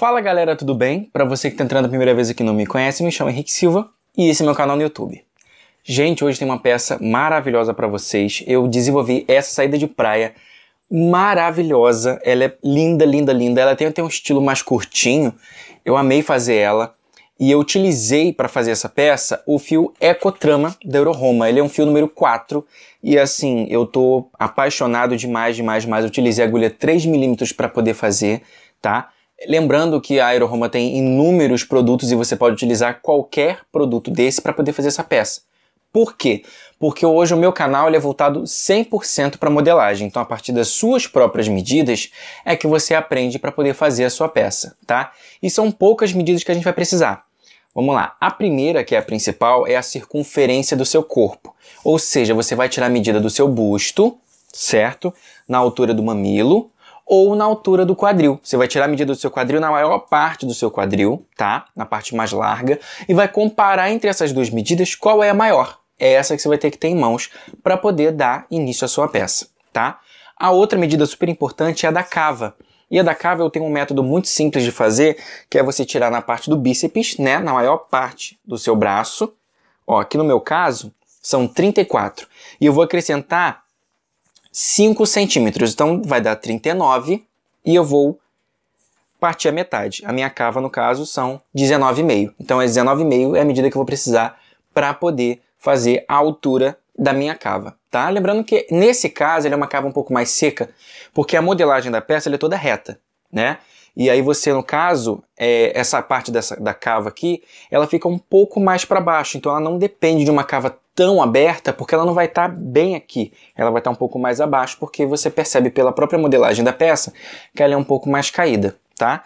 Fala galera, tudo bem? Para você que está entrando a primeira vez aqui e não me conhece, me chamo Henrique Silva e esse é meu canal no YouTube. Gente, hoje tem uma peça maravilhosa para vocês. Eu desenvolvi essa saída de praia maravilhosa. Ela é linda, linda, linda. Ela tem até um estilo mais curtinho. Eu amei fazer ela. E eu utilizei para fazer essa peça o fio Ecotrama da Aero Roma. Ele é um fio número 4 e assim, eu tô apaixonado demais. Eu utilizei a agulha 3mm para poder fazer, tá? Lembrando que a Aero Roma tem inúmeros produtos e você pode utilizar qualquer produto desse para poder fazer essa peça. Por quê? Porque hoje o meu canal ele é voltado 100% para modelagem. Então, a partir das suas próprias medidas é que você aprende para poder fazer a sua peça, tá? E são poucas medidas que a gente vai precisar. Vamos lá, a primeira, que é a principal, é a circunferência do seu corpo. Ou seja, você vai tirar a medida do seu busto, certo? Na altura do mamilo ou na altura do quadril. Você vai tirar a medida do seu quadril na maior parte do seu quadril, tá? Na parte mais larga. E vai comparar entre essas duas medidas qual é a maior. É essa que você vai ter que ter em mãos para poder dar início à sua peça, tá? A outra medida super importante é a da cava. E a da cava eu tenho um método muito simples de fazer, que é você tirar na parte do bíceps, né? Na maior parte do seu braço. Ó, aqui no meu caso, são 34. E eu vou acrescentar 5 centímetros. Então, vai dar 39 e eu vou partir a metade. A minha cava, no caso, são 19,5. Então, é 19,5 é a medida que eu vou precisar para poder fazer a altura da minha cava, tá? Lembrando que nesse caso ele é uma cava um pouco mais seca, porque a modelagem da peça ela é toda reta, né? E aí você, no caso, essa parte da cava aqui, ela fica um pouco mais para baixo, então ela não depende de uma cava tão aberta, porque ela não vai estar bem aqui, ela vai estar um pouco mais abaixo, porque você percebe pela própria modelagem da peça que ela é um pouco mais caída, tá?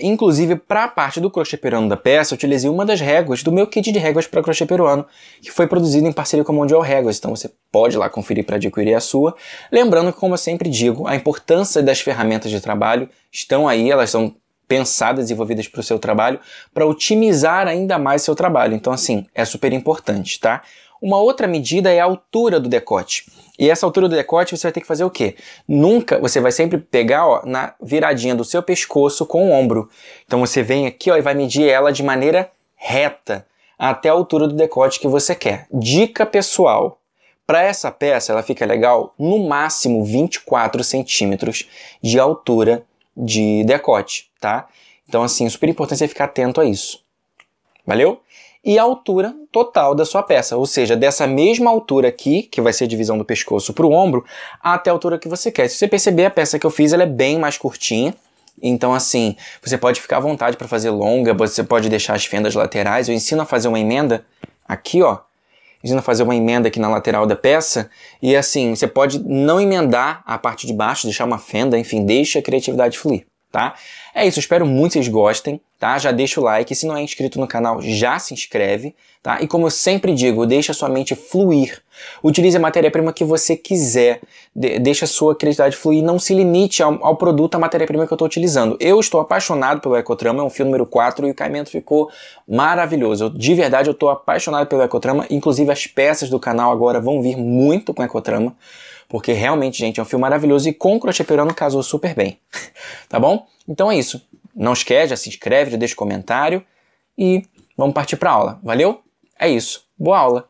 Inclusive, para a parte do crochê peruano da peça, eu utilizei uma das réguas do meu kit de réguas para crochê peruano, que foi produzido em parceria com a Mundial Réguas, então você pode ir lá conferir para adquirir a sua. Lembrando que, como eu sempre digo, a importância das ferramentas de trabalho estão aí, elas são pensadas, desenvolvidas para o seu trabalho, para otimizar ainda mais seu trabalho. Então, assim, é super importante, tá? Uma outra medida é a altura do decote. E essa altura do decote você vai ter que fazer o quê? Nunca, você vai sempre pegar, ó, na viradinha do seu pescoço com o ombro. Então você vem aqui, ó, e vai medir ela de maneira reta até a altura do decote que você quer. Dica pessoal, para essa peça ela fica legal no máximo 24 centímetros de altura de decote, tá? Então assim, super importante você ficar atento a isso. Valeu? E a altura total da sua peça, ou seja, dessa mesma altura aqui, que vai ser a divisão do pescoço para o ombro, até a altura que você quer. Se você perceber, a peça que eu fiz ela é bem mais curtinha, então assim, você pode ficar à vontade para fazer longa, você pode deixar as fendas laterais. Eu ensino a fazer uma emenda aqui, ó. Ensino a fazer uma emenda aqui na lateral da peça, e assim, você pode não emendar a parte de baixo, deixar uma fenda, enfim, deixa a criatividade fluir. Tá? É isso, espero muito que vocês gostem, tá? Já deixa o like, se não é inscrito no canal, já se inscreve, tá? E como eu sempre digo, deixa a sua mente fluir. Utilize a matéria-prima que você quiser, deixa a sua criatividade fluir, não se limite ao produto, à matéria-prima que eu estou utilizando. Eu estou apaixonado pelo Ecotrama, é um fio número 4 e o caimento ficou maravilhoso. De verdade, eu estou apaixonado pelo Ecotrama, inclusive as peças do canal agora vão vir muito com Ecotrama, porque realmente, gente, é um fio maravilhoso e com o crochê peruano casou super bem, tá bom? Então é isso. Não esquece, já se inscreve, já deixa um comentário e vamos partir para a aula, valeu? É isso, boa aula!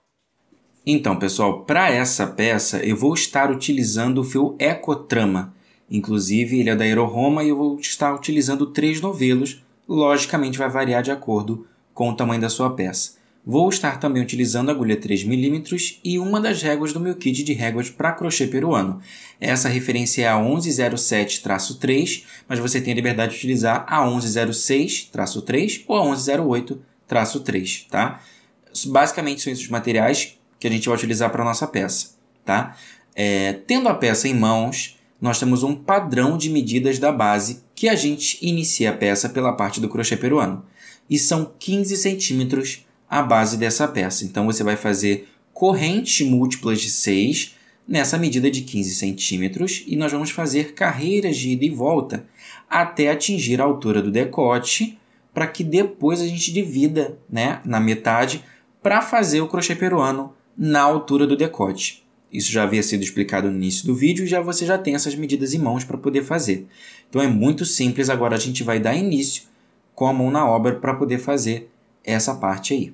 Então, pessoal, para essa peça eu vou estar utilizando o fio Ecotrama. Inclusive, ele é da Aero Roma e eu vou estar utilizando 3 novelos. Logicamente, vai variar de acordo com o tamanho da sua peça. Vou estar também utilizando a agulha 3mm e uma das réguas do meu kit de réguas para crochê peruano. Essa referência é a 1107-3, mas você tem a liberdade de utilizar a 1106-3 ou a 1108-3, tá? Basicamente são esses materiais que a gente vai utilizar para a nossa peça, tá? Tendo a peça em mãos, nós temos um padrão de medidas da base que a gente inicia a peça pela parte do crochê peruano. E são 15 centímetros a base dessa peça. Então você vai fazer correntes múltiplas de 6 nessa medida de 15 centímetros e nós vamos fazer carreiras de ida e volta até atingir a altura do decote para que depois a gente divida, né, na metade para fazer o crochê peruano na altura do decote. Isso já havia sido explicado no início do vídeo e você já tem essas medidas em mãos para poder fazer. Então é muito simples, agora a gente vai dar início com a mão na obra para poder fazer essa parte aí,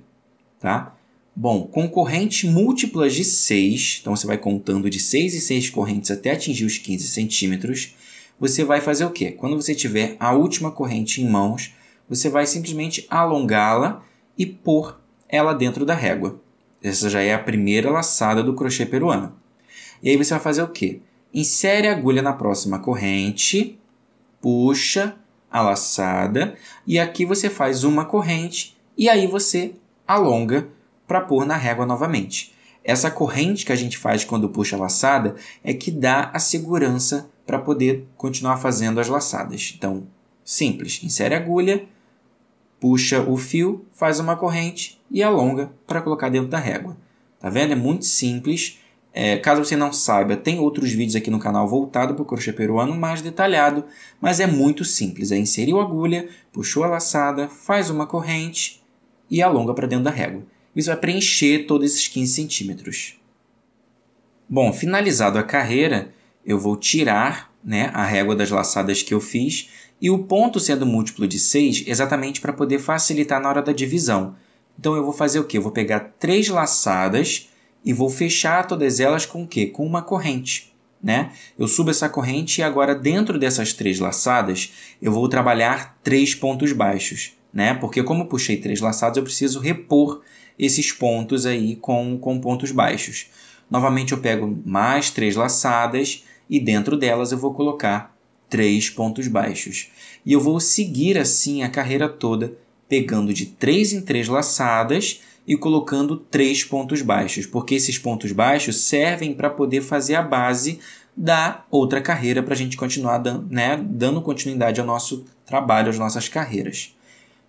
tá? Bom, com correntes múltiplas de 6, então você vai contando de 6 e 6 correntes até atingir os 15 centímetros, você vai fazer o quê? Quando você tiver a última corrente em mãos, você vai simplesmente alongá-la e pôr ela dentro da régua. Essa já é a primeira laçada do crochê peruano. E aí você vai fazer o quê? Insere a agulha na próxima corrente, puxa a laçada, e aqui você faz uma corrente, e aí você alonga para pôr na régua novamente. Essa corrente que a gente faz quando puxa a laçada é que dá a segurança para poder continuar fazendo as laçadas. Então, simples, insere a agulha, puxa o fio, faz uma corrente e alonga para colocar dentro da régua. Tá vendo? É muito simples. Caso você não saiba, tem outros vídeos aqui no canal voltado para o crochê peruano mais detalhado, mas é muito simples. É inseriu a agulha, puxou a laçada, faz uma corrente e alonga para dentro da régua. Isso vai preencher todos esses 15 centímetros. Bom, finalizado a carreira, eu vou tirar, né, a régua das laçadas que eu fiz e o ponto sendo múltiplo de 6, exatamente para poder facilitar na hora da divisão. Então eu vou fazer o quê? Eu vou pegar 3 laçadas e vou fechar todas elas com o quê? Com uma corrente, né? Eu subo essa corrente e agora dentro dessas 3 laçadas eu vou trabalhar 3 pontos baixos, né? Porque como eu puxei 3 laçadas, eu preciso repor esses pontos aí com pontos baixos. Novamente eu pego mais 3 laçadas e dentro delas eu vou colocar 3 pontos baixos. E eu vou seguir assim a carreira toda, pegando de 3 em 3 laçadas e colocando 3 pontos baixos, porque esses pontos baixos servem para poder fazer a base da outra carreira, para a gente continuar dando continuidade ao nosso trabalho, às nossas carreiras.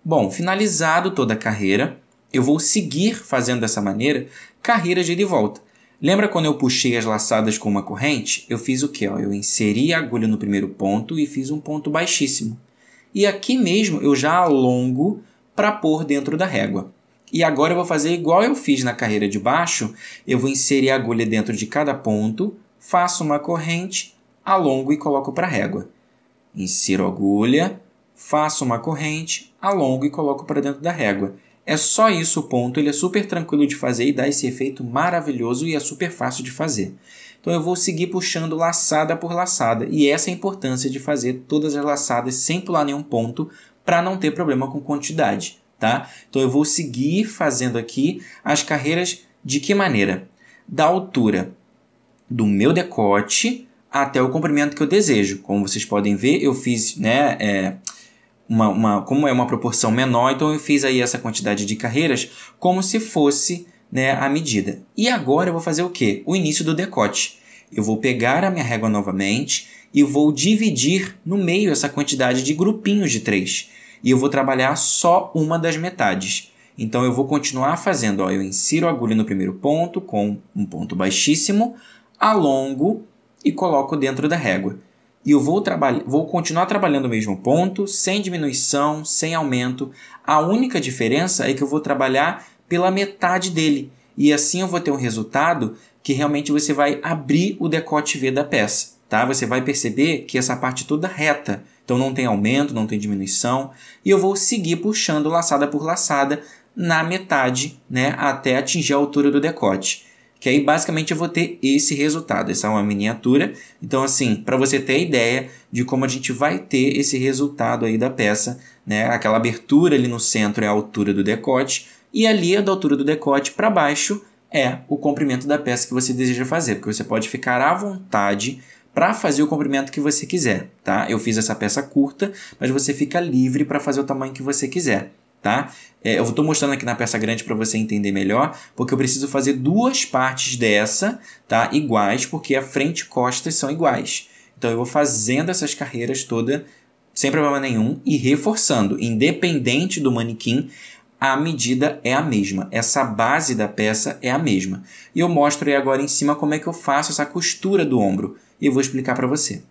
Bom, finalizado toda a carreira, eu vou seguir fazendo dessa maneira carreiras de ida e volta. Lembra quando eu puxei as laçadas com uma corrente? Eu fiz o quê? Eu inseri a agulha no primeiro ponto e fiz um ponto baixíssimo. E aqui mesmo eu já alongo para pôr dentro da régua. E agora eu vou fazer igual eu fiz na carreira de baixo. Eu vou inserir a agulha dentro de cada ponto, faço uma corrente, alongo e coloco para a régua. Insiro a agulha, faço uma corrente, alongo e coloco para dentro da régua. É só isso o ponto, ele é super tranquilo de fazer e dá esse efeito maravilhoso e é super fácil de fazer. Então eu vou seguir puxando laçada por laçada e essa é a importância de fazer todas as laçadas sem pular nenhum ponto para não ter problema com quantidade, tá? Então eu vou seguir fazendo aqui as carreiras de que maneira? Da altura do meu decote até o comprimento que eu desejo. Como vocês podem ver, eu fiz, né, como é uma proporção menor, então eu fiz aí essa quantidade de carreiras como se fosse, né, a medida. E agora eu vou fazer o quê? O início do decote. Eu vou pegar a minha régua novamente e vou dividir no meio essa quantidade de grupinhos de 3. E eu vou trabalhar só uma das metades. Então eu vou continuar fazendo, eu insiro a agulha no primeiro ponto com um ponto baixíssimo, alongo e coloco dentro da régua. E eu vou continuar trabalhando o mesmo ponto, sem diminuição, sem aumento. A única diferença é que eu vou trabalhar pela metade dele. E assim eu vou ter um resultado que realmente você vai abrir o decote V da peça. Tá? Você vai perceber que essa parte toda reta. Então não tem aumento, não tem diminuição. E eu vou seguir puxando laçada por laçada na metade, né, até atingir a altura do decote. Que aí basicamente eu vou ter esse resultado. Essa é uma miniatura. Então assim, para você ter a ideia de como a gente vai ter esse resultado aí da peça, né? Aquela abertura ali no centro é a altura do decote e ali da altura do decote para baixo é o comprimento da peça que você deseja fazer, porque você pode ficar à vontade para fazer o comprimento que você quiser, tá? Eu fiz essa peça curta, mas você fica livre para fazer o tamanho que você quiser. Tá? Eu estou mostrando aqui na peça grande para você entender melhor, porque eu preciso fazer 2 partes dessa, tá? Iguais, porque a frente e costas são iguais. Então eu vou fazendo essas carreiras todas sem problema nenhum e reforçando, independente do manequim, a medida é a mesma, essa base da peça é a mesma. E eu mostro aí agora em cima como é que eu faço essa costura do ombro e eu vou explicar para você.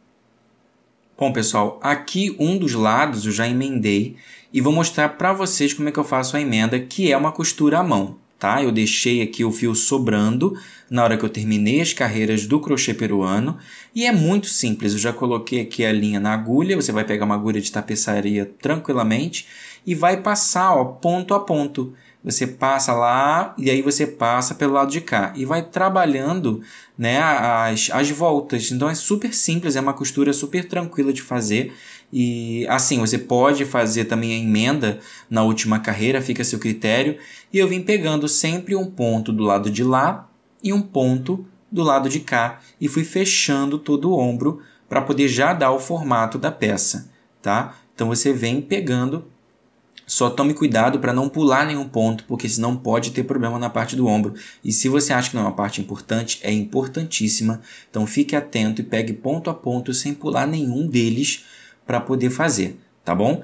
Bom, pessoal, aqui um dos lados eu já emendei e vou mostrar para vocês como é que eu faço a emenda, que é uma costura à mão, tá? Eu deixei aqui o fio sobrando na hora que eu terminei as carreiras do crochê peruano. E é muito simples, eu já coloquei aqui a linha na agulha, você vai pegar uma agulha de tapeçaria tranquilamente e vai passar, ó, ponto a ponto. Você passa lá e aí você passa pelo lado de cá e vai trabalhando, né, as voltas. Então é super simples, é uma costura super tranquila de fazer. E assim, você pode fazer também a emenda na última carreira, fica a seu critério. E eu vim pegando sempre um ponto do lado de lá e um ponto do lado de cá e fui fechando todo o ombro para poder já dar o formato da peça, tá? Então você vem pegando. Só tome cuidado para não pular nenhum ponto, porque senão pode ter problema na parte do ombro. E se você acha que não é uma parte importante, é importantíssima. Então fique atento e pegue ponto a ponto sem pular nenhum deles para poder fazer, tá bom?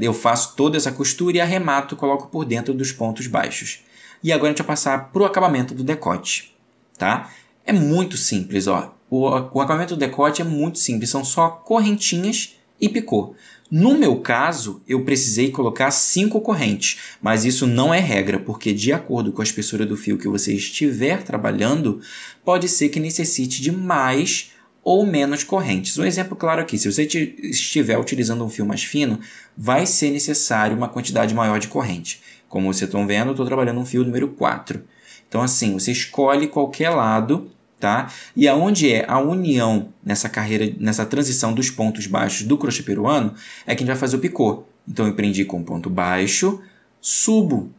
Eu faço toda essa costura e arremato, coloco por dentro dos pontos baixos. E agora a gente vai passar para o acabamento do decote, tá? É muito simples, ó. O acabamento do decote é muito simples, são só correntinhas e picô. No meu caso, eu precisei colocar 5 correntes, mas isso não é regra, porque de acordo com a espessura do fio que você estiver trabalhando, pode ser que necessite de mais ou menos correntes. Um exemplo claro aqui, se você estiver utilizando um fio mais fino, vai ser necessário uma quantidade maior de corrente. Como vocês estão vendo, eu estou trabalhando um fio número 4. Então assim, você escolhe qualquer lado, tá? E aonde é a união nessa carreira, nessa transição dos pontos baixos do crochê peruano, é que a gente vai fazer o picô. Então eu prendi com um ponto baixo, subo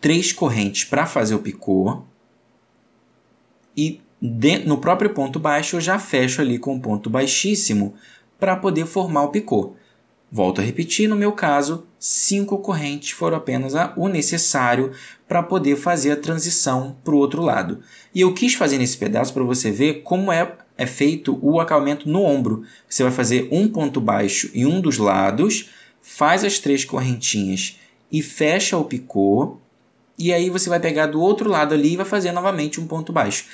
3 correntes para fazer o picô e no próprio ponto baixo eu já fecho ali com um ponto baixíssimo para poder formar o picô. Volto a repetir, no meu caso, 5 correntes foram apenas o necessário para poder fazer a transição para o outro lado. E eu quis fazer nesse pedaço para você ver como é feito o acabamento no ombro. Você vai fazer um ponto baixo em um dos lados, faz as 3 correntinhas e fecha o picô. E aí você vai pegar do outro lado ali e vai fazer novamente um ponto baixo.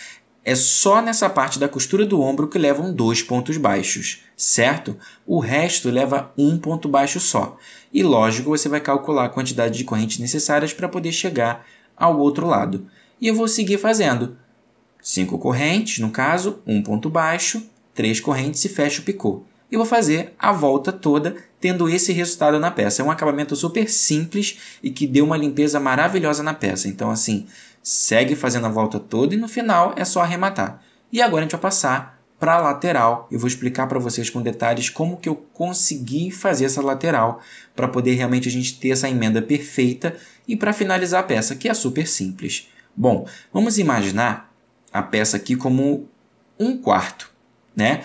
É só nessa parte da costura do ombro que levam 2 pontos baixos, certo? O resto leva um ponto baixo só. E lógico, você vai calcular a quantidade de correntes necessárias para poder chegar ao outro lado. E eu vou seguir fazendo 5 correntes, no caso, um ponto baixo, 3 correntes e fecho o picô. E vou fazer a volta toda tendo esse resultado na peça. É um acabamento super simples e que deu uma limpeza maravilhosa na peça. Então assim, segue fazendo a volta toda e no final é só arrematar. E agora a gente vai passar para a lateral. Eu vou explicar para vocês com detalhes como que eu consegui fazer essa lateral para poder realmente a gente ter essa emenda perfeita e para finalizar a peça, que é super simples. Bom, vamos imaginar a peça aqui como um quarto, né?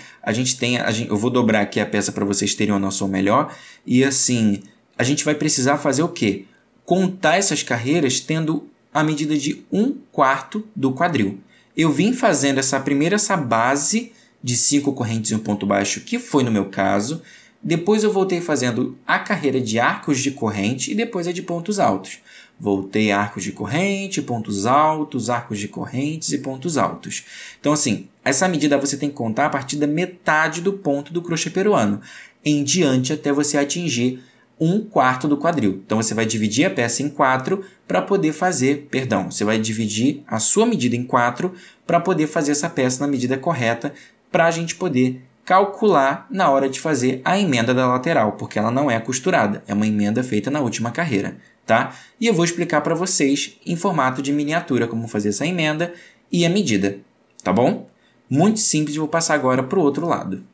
Eu vou dobrar aqui a peça para vocês terem uma noção melhor. E assim, a gente vai precisar fazer o quê? Contar essas carreiras tendo a medida de 1/4 do quadril. Eu vim fazendo essa base de 5 correntes e um ponto baixo, que foi no meu caso. Depois eu voltei fazendo a carreira de arcos de corrente e depois a de pontos altos. Voltei arcos de corrente, pontos altos, arcos de correntes e pontos altos. Então assim, essa medida você tem que contar a partir da metade do ponto do crochê peruano, em diante até você atingir 1/4 do quadril. Então você vai dividir a peça em 4 para poder fazer, perdão, você vai dividir a sua medida em 4 para poder fazer essa peça na medida correta para a gente poder calcular na hora de fazer a emenda da lateral, porque ela não é costurada, é uma emenda feita na última carreira, tá? E eu vou explicar para vocês em formato de miniatura como fazer essa emenda e a medida, tá bom? Muito simples, vou passar agora para o outro lado.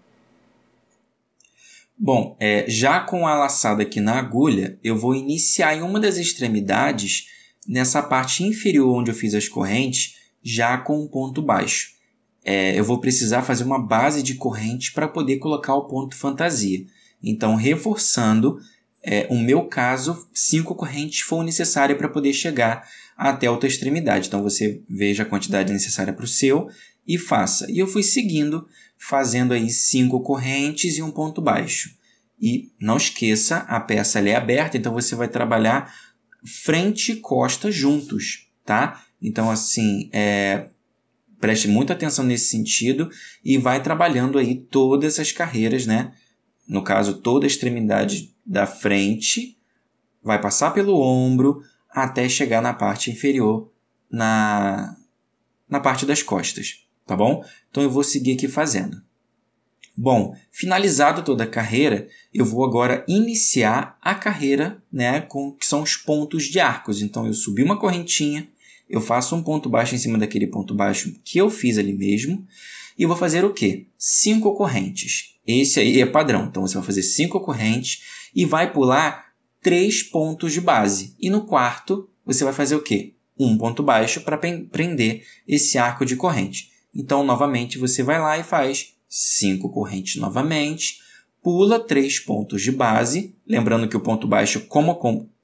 Bom, já com a laçada aqui na agulha, eu vou iniciar em uma das extremidades, nessa parte inferior onde eu fiz as correntes, já com um ponto baixo. Eu vou precisar fazer uma base de corrente para poder colocar o ponto fantasia. Então, reforçando, o meu caso, 5 correntes foram necessárias para poder chegar até a outra extremidade. Então, você veja a quantidade necessária para o seu e faça. E eu fui seguindo, fazendo aí 5 correntes e um ponto baixo. E não esqueça, a peça ali é aberta, então você vai trabalhar frente e costa juntos, tá? Então assim, preste muita atenção nesse sentido e vai trabalhando aí todas essas carreiras, né? No caso, toda a extremidade da frente, vai passar pelo ombro, até chegar na parte inferior, na parte das costas, tá bom? Então eu vou seguir aqui fazendo. Bom, finalizado toda a carreira, eu vou agora iniciar a carreira, né, com que são os pontos de arcos. Então eu subi uma correntinha, eu faço um ponto baixo em cima daquele ponto baixo que eu fiz ali mesmo, e vou fazer o quê? 5 correntes. Esse aí é padrão, então você vai fazer 5 correntes e vai pular 3 pontos de base. E no quarto, você vai fazer o quê? Um ponto baixo para prender esse arco de corrente. Então, novamente, você vai lá e faz 5 correntes novamente, pula 3 pontos de base. Lembrando que o ponto baixo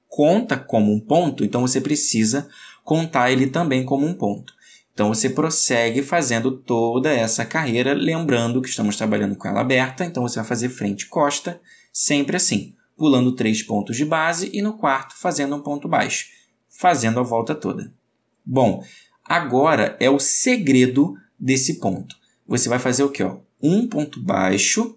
conta como um ponto, então você precisa contar ele também como um ponto. Então, você prossegue fazendo toda essa carreira, lembrando que estamos trabalhando com ela aberta, então você vai fazer frente e costa, sempre assim, pulando 3 pontos de base e no quarto fazendo um ponto baixo, fazendo a volta toda. Bom, agora é o segredo desse ponto. Você vai fazer o quê? Ó? Um ponto baixo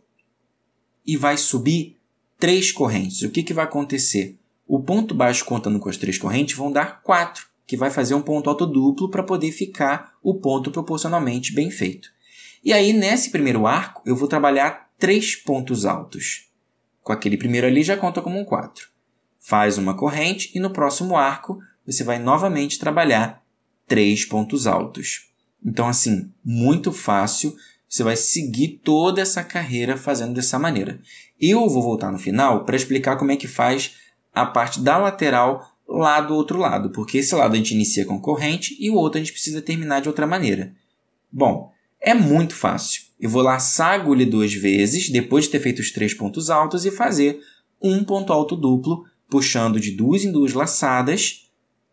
e vai subir 3 correntes. O que vai acontecer? O ponto baixo contando com as 3 correntes vão dar 4. Que vai fazer um ponto alto duplo para poder ficar o ponto proporcionalmente bem feito. E aí, nesse primeiro arco, eu vou trabalhar 3 pontos altos. Com aquele primeiro ali, já conta como um 4. Faz uma corrente e no próximo arco, você vai novamente trabalhar 3 pontos altos. Então, assim, muito fácil. Você vai seguir toda essa carreira fazendo dessa maneira. Eu vou voltar no final para explicar como é que faz a parte da lateral lá do outro lado, porque esse lado a gente inicia com corrente e o outro a gente precisa terminar de outra maneira. Bom, é muito fácil. Eu vou laçar a agulha 2 vezes, depois de ter feito os 3 pontos altos, e fazer um ponto alto duplo, puxando de 2 em 2 laçadas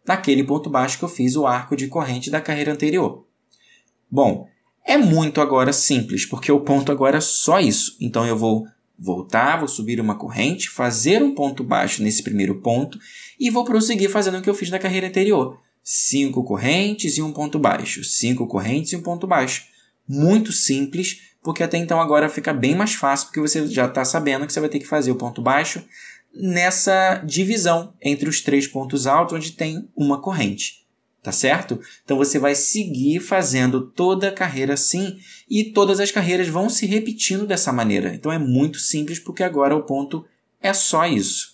naquele ponto baixo que eu fiz o arco de corrente da carreira anterior. Bom, é muito agora simples, porque o ponto agora é só isso. Então eu vou voltar, vou subir uma corrente, fazer um ponto baixo nesse primeiro ponto e vou prosseguir fazendo o que eu fiz na carreira anterior. 5 correntes e um ponto baixo. 5 correntes e um ponto baixo. Muito simples, porque até então agora fica bem mais fácil, porque você já está sabendo que você vai ter que fazer o ponto baixo nessa divisão entre os 3 pontos altos, onde tem uma corrente. Tá certo? Então você vai seguir fazendo toda a carreira assim, e todas as carreiras vão se repetindo dessa maneira. Então é muito simples, porque agora o ponto é só isso.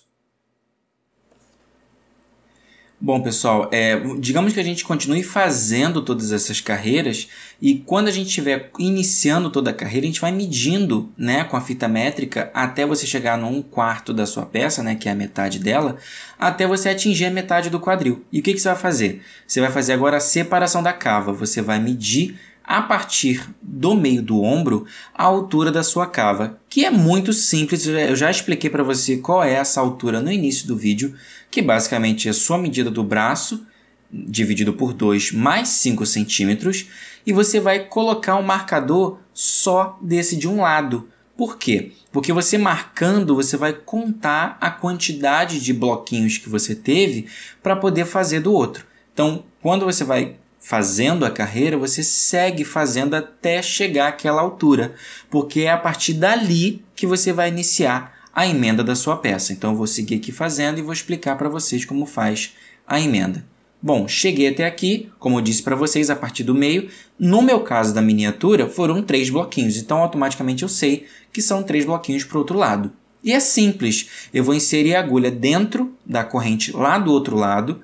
Bom, pessoal, digamos que a gente continue fazendo todas essas carreiras, e quando a gente estiver iniciando toda a carreira, a gente vai medindo, né, com a fita métrica até você chegar no 1/4 da sua peça, né, que é a metade dela, até você atingir a metade do quadril. E o que você vai fazer? Você vai fazer agora a separação da cava. Você vai medir a partir do meio do ombro a altura da sua cava, que é muito simples. Eu já expliquei para você qual é essa altura no início do vídeo, que basicamente é a sua medida do braço, dividido por 2, mais 5 centímetros, e você vai colocar um marcador só desse de um lado. Por quê? Porque você marcando, você vai contar a quantidade de bloquinhos que você teve para poder fazer do outro. Então, quando você vai fazendo a carreira, você segue fazendo até chegar àquela altura, porque é a partir dali que você vai iniciar a emenda da sua peça. Então, eu vou seguir aqui fazendo e vou explicar para vocês como faz a emenda. Bom, cheguei até aqui, como eu disse para vocês, a partir do meio. No meu caso da miniatura, foram 3 bloquinhos, então automaticamente eu sei que são 3 bloquinhos para o outro lado. E é simples, eu vou inserir a agulha dentro da corrente lá do outro lado,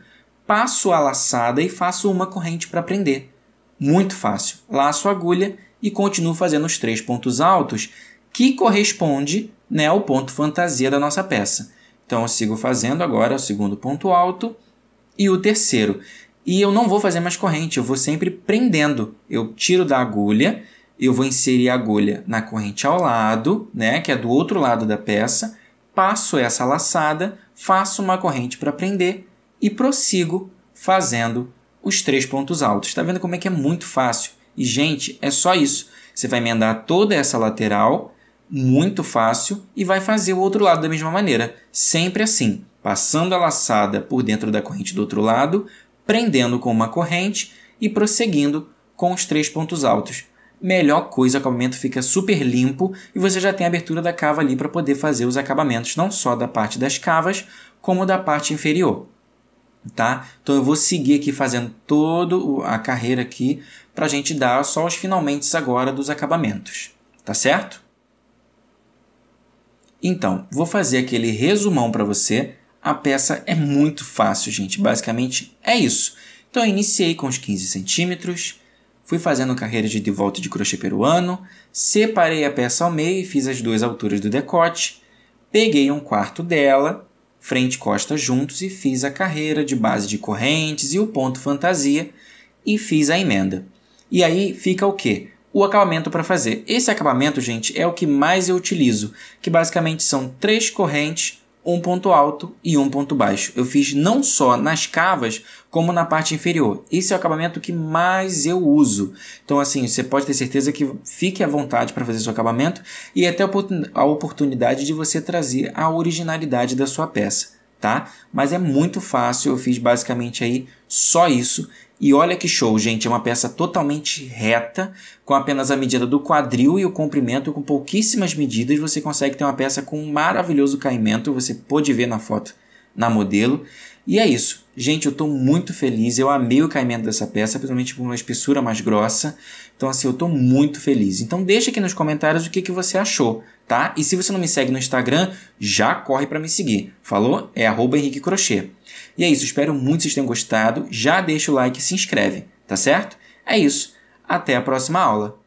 passo a laçada e faço uma corrente para prender. Muito fácil. Laço a agulha e continuo fazendo os 3 pontos altos, que corresponde, né, ao ponto fantasia da nossa peça. Então, eu sigo fazendo agora o segundo ponto alto e o terceiro. E eu não vou fazer mais corrente, eu vou sempre prendendo. Eu tiro da agulha, eu vou inserir a agulha na corrente ao lado, né, que é do outro lado da peça, passo essa laçada, faço uma corrente para prender, e prossigo fazendo os 3 pontos altos. Está vendo como é que é muito fácil? E, gente, é só isso. Você vai emendar toda essa lateral, muito fácil, e vai fazer o outro lado da mesma maneira. Sempre assim, passando a laçada por dentro da corrente do outro lado, prendendo com uma corrente e prosseguindo com os 3 pontos altos. Melhor coisa, o acabamento fica super limpo e você já tem a abertura da cava ali para poder fazer os acabamentos, não só da parte das cavas, como da parte inferior. tá? Então eu vou seguir aqui fazendo toda a carreira aqui para a gente dar só os finalmentes agora dos acabamentos, tá certo? Então, vou fazer aquele resumão para você. A peça é muito fácil, gente. Basicamente é isso. Então, eu iniciei com os 15 centímetros, fui fazendo carreira de volta de crochê peruano, separei a peça ao meio e fiz as duas alturas do decote, peguei um quarto dela, frente e costa juntos, e fiz a carreira de base de correntes e o ponto fantasia, e fiz a emenda. E aí fica o quê? O acabamento para fazer. Esse acabamento, gente, é o que mais eu utilizo, que basicamente são 3 correntes, um ponto alto e um ponto baixo. Eu fiz não só nas cavas, como na parte inferior. Esse é o acabamento que mais eu uso. Então, assim, você pode ter certeza que fique à vontade para fazer seu acabamento e até a oportunidade de você trazer a originalidade da sua peça, tá? Mas é muito fácil, eu fiz basicamente aí só isso. E olha que show, gente, é uma peça totalmente reta, com apenas a medida do quadril e o comprimento, com pouquíssimas medidas, você consegue ter uma peça com um maravilhoso caimento, você pode ver na foto, na modelo. E é isso, gente, eu estou muito feliz, eu amei o caimento dessa peça, principalmente por uma espessura mais grossa, então assim, eu estou muito feliz. Então deixa aqui nos comentários o que você achou, tá? E se você não me segue no Instagram, já corre para me seguir, falou? É @henriquecrochê. E é isso, espero muito que vocês tenham gostado, já deixa o like e se inscreve, tá certo? É isso, até a próxima aula.